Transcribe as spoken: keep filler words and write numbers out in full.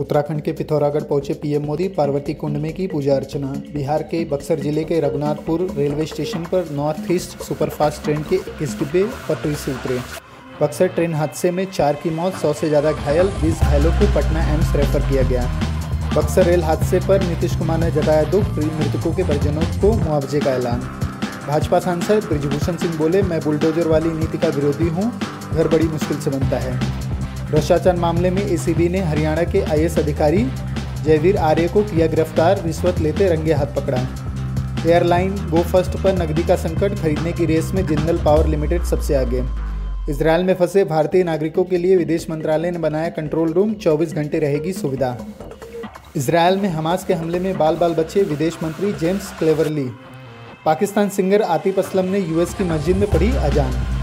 उत्तराखंड के पिथौरागढ़ पहुंचे पीएम मोदी, पार्वती कुंड में की पूजा अर्चना। बिहार के बक्सर जिले के रघुनाथपुर रेलवे स्टेशन पर नॉर्थ ईस्ट सुपरफास्ट ट्रेन के इस डिब्बे पटरी से उतरे। बक्सर ट्रेन हादसे में चार की मौत, सौ से ज़्यादा घायल, बीस घायलों को पटना एम्स रेफर किया गया। बक्सर रेल हादसे पर नीतीश कुमार ने जताया दुख, मृतकों के परिजनों को मुआवजे का ऐलान। भाजपा सांसद बृजभूषण सिंह बोले, मैं बुलडोजर वाली नीति का विरोधी हूँ, घर बड़ी मुश्किल से बनता है। भ्रष्टाचार मामले में ए सी बी ने हरियाणा के आई ए एस अधिकारी जयवीर आर्य को किया गिरफ्तार, रिश्वत लेते रंगे हाथ पकड़ा। एयरलाइन गो फर्स्ट पर नकदी का संकट, खरीदने की रेस में जिंदल पावर लिमिटेड सबसे आगे। इजरायल में फंसे भारतीय नागरिकों के लिए विदेश मंत्रालय ने बनाया कंट्रोल रूम, चौबीस घंटे रहेगी सुविधा। इजरायल में हमास के हमले में बाल बाल बच्चे, विदेश मंत्री James Cleverly. Pakistan singer Atif Aslam ने यू एस की मस्जिद में पढ़ी अजान।